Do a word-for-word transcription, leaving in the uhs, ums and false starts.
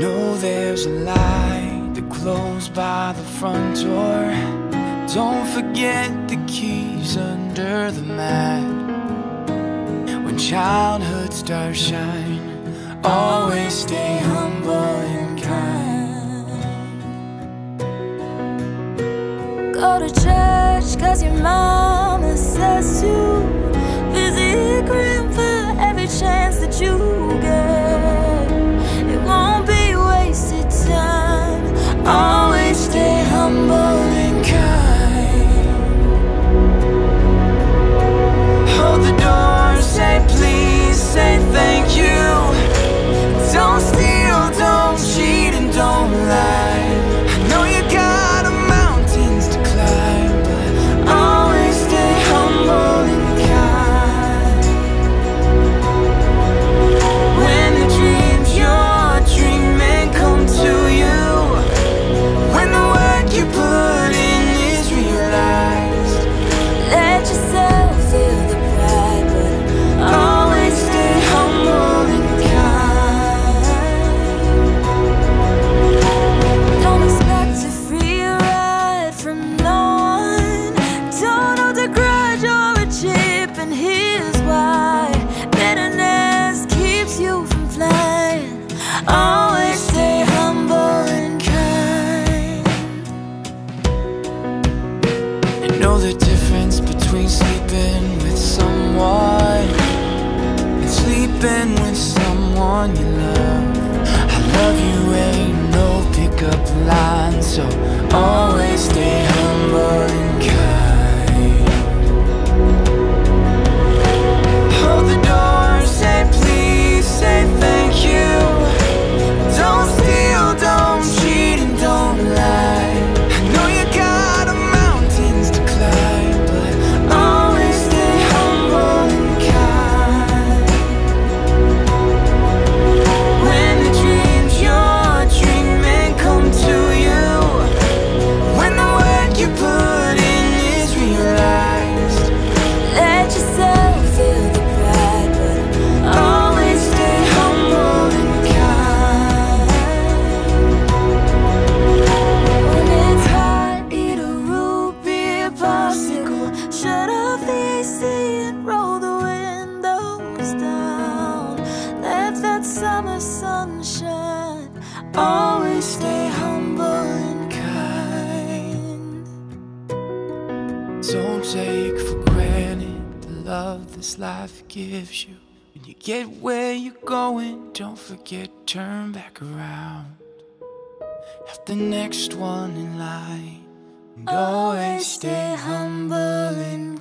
know there's a light that glows by the front door. Don't forget the keys under the mat. When childhood stars shine, always stay humble and kind. Go to church 'cause your mama says to. Visit grandpa every chance that you get. Always stay humble and kind. Hold the door, say please, say thank you. Don't steal, don't cheat, and don't lie. I know you got mountains to climb, but always stay humble and kind. When the dreams you're dreaming come to you, you put in is realized. Let yourself feel the pride, but always stay humble and kind. Don't expect a free ride from no one. Don't hold a grudge or a chip, and here's why: bitterness keeps you from flying. Always stay humble and kind. Know the difference between sleeping with someone and sleeping with someone you love. I love you ain't no pickup line, so always stay humble and kind. Hold the door, say please, say thank you. Don't steal, don't cheat, and don't lie. I know you got a life gives you. When you get where you're going, don't forget, turn back around. Have the next one in line, and always stay humble and